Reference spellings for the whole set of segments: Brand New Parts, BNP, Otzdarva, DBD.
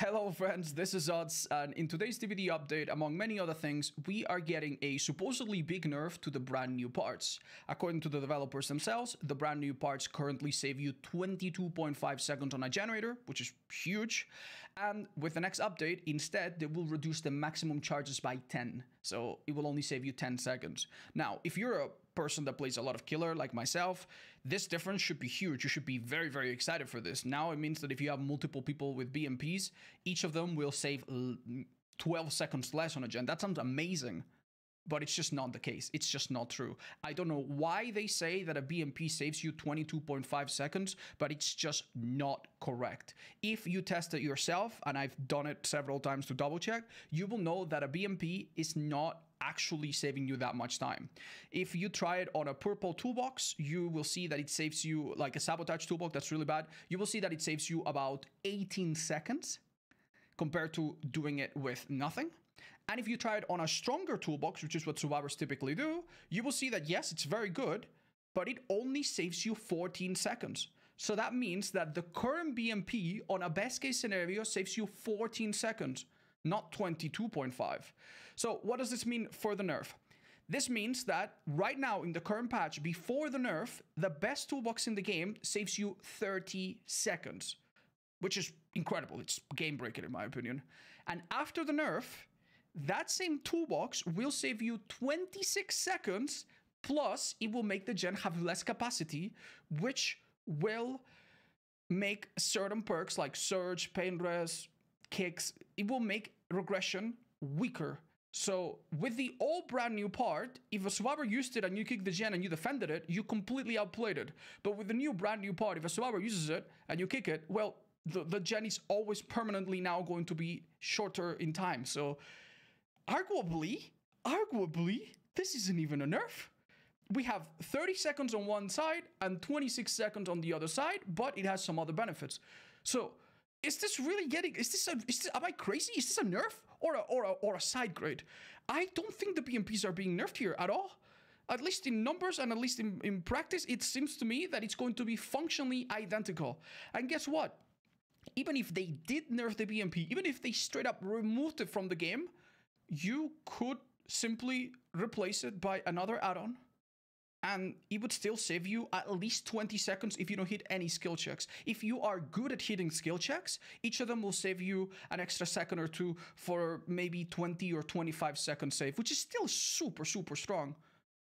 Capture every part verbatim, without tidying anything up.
Hello friends, this is Otz, and in today's D B D update, among many other things, we are getting a supposedly big nerf to the brand new parts. According to the developers themselves, the brand new parts currently save you twenty-two point five seconds on a generator, which is huge, and with the next update, instead, they will reduce the maximum charges by ten, so it will only save you ten seconds. Now, if you're a person that plays a lot of killer like myself, this difference should be huge. You should be very, very excited for this. Now it means that if you have multiple people with B N Ps, each of them will save twelve seconds less on a gen. That sounds amazing, but it's just not the case. It's just not true. I don't know why they say that a B N P saves you twenty-two point five seconds, but it's just not correct. If you test it yourself, and I've done it several times to double check, you will know that a B N P is not actually saving you that much time. If you try it on a purple toolbox, you will see that it saves you, like a sabotage toolbox that's really bad, you will see that it saves you about eighteen seconds compared to doing it with nothing. And if you try it on a stronger toolbox, which is what survivors typically do, you will see that yes, it's very good, but it only saves you fourteen seconds. So that means that the current B M P on a best case scenario saves you fourteen seconds, not twenty-two point five. So what does this mean for the nerf? This means that right now in the current patch, before the nerf, the best toolbox in the game saves you thirty seconds, which is incredible. It's game-breaking in my opinion. And after the nerf, that same toolbox will save you twenty-six seconds, plus it will make the gen have less capacity, which will make certain perks like Surge, Pain Res, Kicks, it will make regression weaker. So with the all brand new part, if a survivor used it and you kicked the gen and you defended it, you completely outplayed it. But with the new brand new part, if a survivor uses it and you kick it, well, the, the gen is always permanently now going to be shorter in time. So arguably, arguably, this isn't even a nerf. We have thirty seconds on one side and twenty-six seconds on the other side, but it has some other benefits. So Is this really getting, is this, a, is this, am I crazy? Is this a nerf or a, or a, or a side grade? I don't think the B M Ps are being nerfed here at all. At least in numbers and at least in, in practice, it seems to me that it's going to be functionally identical. And guess what? Even if they did nerf the B M P, even if they straight up removed it from the game, you could simply replace it by another add-on, and it would still save you at least twenty seconds if you don't hit any skill checks. If you are good at hitting skill checks, each of them will save you an extra second or two for maybe twenty or twenty-five second save, which is still super, super strong.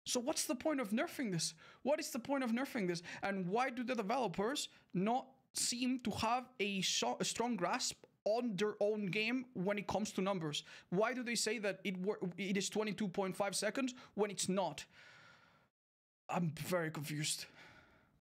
So what's the point of nerfing this? What is the point of nerfing this? And why do the developers not seem to have a, a strong grasp on their own game when it comes to numbers? Why do they say that it, it is twenty-two point five seconds when it's not? I'm very confused.